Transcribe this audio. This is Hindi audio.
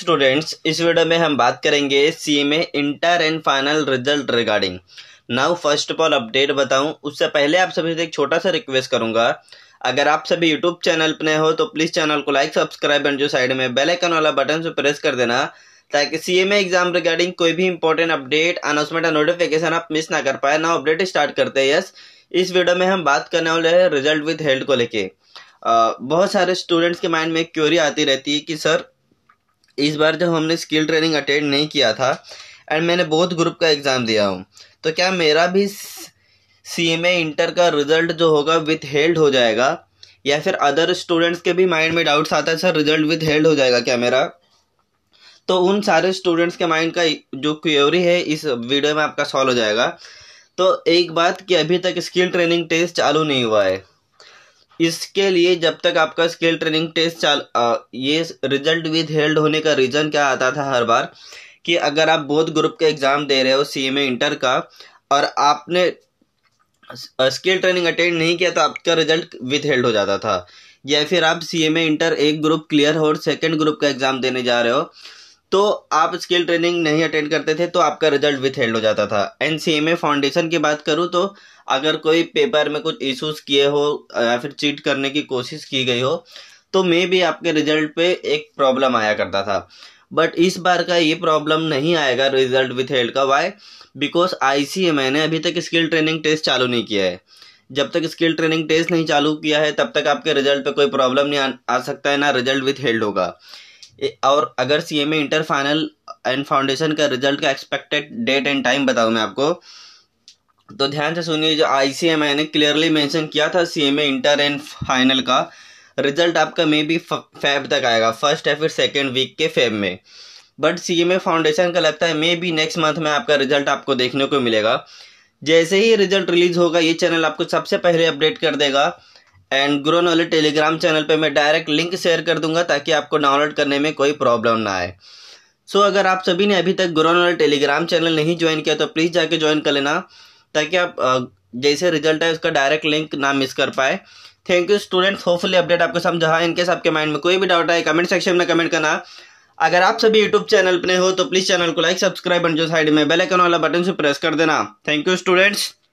स्टूडेंट्स इस वीडियो में हम बात करेंगे CMA inter and final result regarding. Now first of all update बताऊं उससे पहले आप सभी से एक छोटा सा रिक्वेस्ट करूंगा, अगर आप सभी यूट्यूब चैनल पर नए हो तो प्लीज़ चैनल को लाइक सब्सक्राइब एंड जो साइड में बेल आइकन वाला बटन से प्रेस कर देना ताकि सीएमए एग्जाम रिगार्डिंग कोई भी इंपॉर्टेंट अपडेट अनाउंसमेंट और नोटिफिकेशन आप मिस ना कर पाए। नाउ अपडेट स्टार्ट करते हैं। यस, इस वीडियो में हम बात करने वाले हैं रिजल्ट विद हेल्थ को लेके। बहुत सारे स्टूडेंट्स के माइंड में क्यूरी आती रहती है कि सर इस बार जब हमने स्किल ट्रेनिंग अटेंड नहीं किया था एंड मैंने बहुत ग्रुप का एग्ज़ाम दिया हूँ तो क्या मेरा भी सीएमए इंटर का रिज़ल्ट जो होगा विथ हेल्ड हो जाएगा, या फिर अदर स्टूडेंट्स के भी माइंड में डाउट्स आता है सर रिज़ल्ट विथ हेल्ड हो जाएगा क्या मेरा। तो उन सारे स्टूडेंट्स के माइंड का जो क्वेरी है इस वीडियो में आपका सॉल्व हो जाएगा। तो एक बात कि अभी तक स्किल ट्रेनिंग टेस्ट चालू नहीं हुआ है, इसके लिए जब तक आपका स्किल ट्रेनिंग टेस्ट ये रिजल्ट विद हेल्ड होने का रीज़न क्या आता था हर बार कि अगर आप बोध ग्रुप का एग्ज़ाम दे रहे हो सीएमए इंटर का और आपने स्किल ट्रेनिंग अटेंड नहीं किया तो आपका रिजल्ट विद हेल्ड हो जाता था, या फिर आप सीएमए इंटर एक ग्रुप क्लियर हो और सेकेंड ग्रुप का एग्ज़ाम देने जा रहे हो तो आप स्किल ट्रेनिंग नहीं अटेंड करते थे तो आपका रिजल्ट विथ हेल्ड हो जाता था। एंड सीएमए फाउंडेशन की बात करूँ तो अगर कोई पेपर में कुछ इश्यूज किए हो या फिर चीट करने की कोशिश की गई हो तो मे भी आपके रिजल्ट पे एक प्रॉब्लम आया करता था, बट इस बार का ये प्रॉब्लम नहीं आएगा रिजल्ट विथ हेल्ड का। वाई? बिकॉज ICA ने अभी तक स्किल ट्रेनिंग टेस्ट चालू नहीं किया है। जब तक स्किल ट्रेनिंग टेस्ट नहीं चालू किया है तब तक आपके रिजल्ट पर कोई प्रॉब्लम नहीं आ सकता है, ना रिजल्ट विथ हेल्ड होगा। और अगर CMA inter final and foundation का रिजल्ट का एक्सपेक्टेड डेट एंड टाइम बताऊं मैं आपको तो ध्यान से सुनिए। जो ICA ने क्लियरली मेंशन किया था सीएमए इंटर एंड फाइनल का रिजल्ट आपका मे बी फेब तक आएगा, फर्स्ट या फिर सेकेंड वीक के फेब में, बट सीएमए फाउंडेशन का लगता है मे बी नेक्स्ट मंथ में आपका रिजल्ट आपको देखने को मिलेगा। जैसे ही रिजल्ट रिलीज होगा ये चैनल आपको सबसे पहले अपडेट कर देगा and grow knowledge Telegram channel पे मैं डायरेक्ट लिंक शेयर कर दूंगा ताकि आपको डाउनलोड करने में कोई प्रॉब्लम ना आए। सो अगर आप सभी ने अभी तक ग्रो नॉलेज टेलीग्राम चैनल नहीं ज्वाइन किया तो प्लीज़ जाके ज्वाइन कर लेना ताकि आप जैसे रिजल्ट है उसका डायरेक्ट लिंक ना मिस कर पाए। Thank you students, hopefully update आपको समझा। इनकेस आपके माइंड में कोई भी डाउट आए कमेंट सेक्शन में कमेंट करना। अगर आप सभी यूट्यूब चैनल पर हो तो प्लीज़ चैनल को लाइक सब्सक्राइब एंड जो साइड में बेल आइकन वाला बटन से प्रेस कर देना। Thank you students.